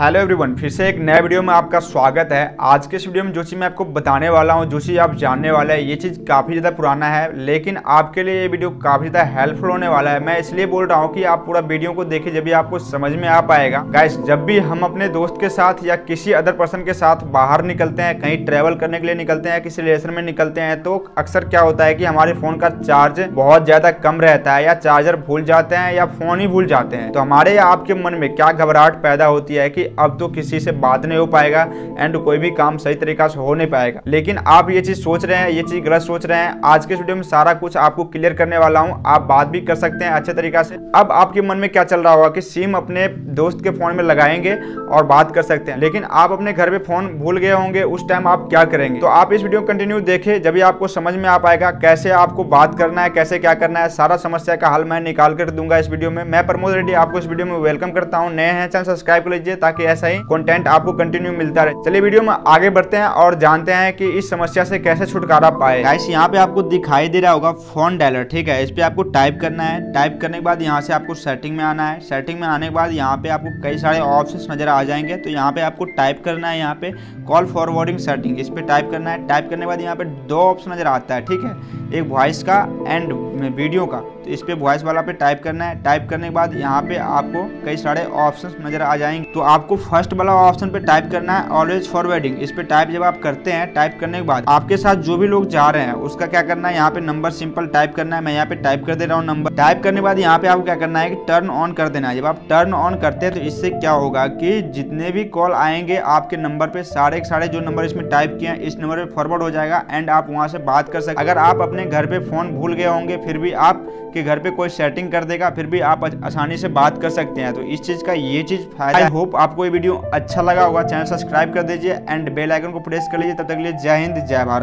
Hello everyone, फिर से एक नए वीडियो में आपका स्वागत है। आज के इस वीडियो में जो चीज़ मैं आपको बताने वाला हूं, जो चीज़ आप जानने वाला है, ये चीज़ काफ़ी ज़्यादा पुराना है, लेकिन आपके लिए ये वीडियो काफ़ी ज़्यादा हेल्पफुल होने वाला है। मैं इसलिए बोल रहा हूं कि आप पूरा वीडियो को देखिए, जब भी आपको समझ में आ पाएगा। गाइस, जब भी हम अपने दोस्त के साथ या किसी अदर पर्सन के साथ बाहर निकलते हैं, कहीं ट्रैवल करने के लिए निकलते हैं, किसी रिलेशन में निकलते हैं, तो अक्सर क्या होता है कि हमारे फ़ोन का चार्ज बहुत ज़्यादा कम रहता है, या चार्जर भूल जाते हैं या फ़ोन ही भूल जाते हैं। तो हमारे या आपके मन में क्या घबराहट पैदा होती है कि अब तो किसी से बात नहीं हो पाएगा एंड कोई भी काम सही तरीका से हो नहीं पाएगा। लेकिन आप ये चीज सोच रहे हैं, ये चीज गलत सोच रहे हैं। आज के वीडियो में सारा कुछ आपको क्लियर करने वाला हूं, आप बात भी कर सकते हैं अच्छे तरीका से। अब आपके मन में क्या चल रहा होगा कि सिम अपने दोस्त के फोन में लगाएंगे और बात कर सकते हैं, लेकिन आप अपने घर पे फोन भूल गए होंगे, उस टाइम आप क्या करेंगे? तो आप इस वीडियो कंटिन्यू देखें, जब भी आपको समझ में आ पाएगा कैसे आपको बात करना है, कैसे क्या करना है, सारा समस्या का हल मैं निकाल कर दूंगा इस वीडियो में। मैं प्रमोद रेड्डी आपको इस वीडियो में वेलकम करता हूँ। नए हैं चैनल सब्सक्राइब कर लीजिए ताकि ऐसा ही कंटेंट आपको कंटिन्यू मिलता रहे। चलिए वीडियो में आगे बढ़ते हैं और जानते हैं कि इस समस्या से कैसे छुटकारा पाए। गाइस, यहाँ पे आपको दिखाई दे रहा होगा फोन डायलर, ठीक है? इस पे आपको टाइप करना है। टाइप करने के बाद यहाँ से आपको सेटिंग में आना है। सेटिंग में आने के बाद यहाँ पे आपको कई सारे ऑप्शंस नजर आ जाएंगे। तो यहाँ पे आपको टाइप करना है, यहाँ पे कॉल फॉरवर्डिंग सेटिंग, इस पे टाइप करना है। टाइप करने के बाद यहाँ पे दो ऑप्शन नजर आता है, ठीक है? एक वॉइस का एंड वीडियो का। तो इस पे वॉइस वाला पे टाइप करना है। टाइप करने के बाद यहाँ पे आपको कई सारे ऑप्शंस नजर आ जाएंगे। तो आपको फर्स्ट वाला ऑप्शन पे टाइप करना है, ऑलवेज फॉरवर्डिंग। इस पे टाइप जब आप करते हैं, टाइप करने के बाद आपके साथ जो भी लोग जा रहे हैं उसका क्या करना है, यहाँ पे नंबर सिंपल टाइप करना है। मैं यहाँ पे टाइप कर दे रहा हूँ नंबर। टाइप करने के बाद यहाँ पे आपको क्या करना है कि टर्न ऑन कर देना है। जब आप टर्न ऑन करते हैं तो इससे क्या होगा कि जितने भी कॉल आएंगे आपके नंबर पे, सारे के सारे जो नंबर इसमें टाइप किए हैं, इस नंबर पे फॉरवर्ड हो जाएगा एंड आप वहाँ से बात कर सकते। अगर आप अपने घर पे फोन भूल गए होंगे, फिर भी आपके घर पे कोई सेटिंग कर देगा, फिर भी आप आसानी से बात कर सकते हैं। तो इस चीज का ये चीज फायदा। आई होप आपको ये वीडियो अच्छा लगा होगा। चैनल सब्सक्राइब कर दीजिए एंड बेल आइकन को प्रेस कर लीजिए। तब तक के लिए जय हिंद, जय भारत।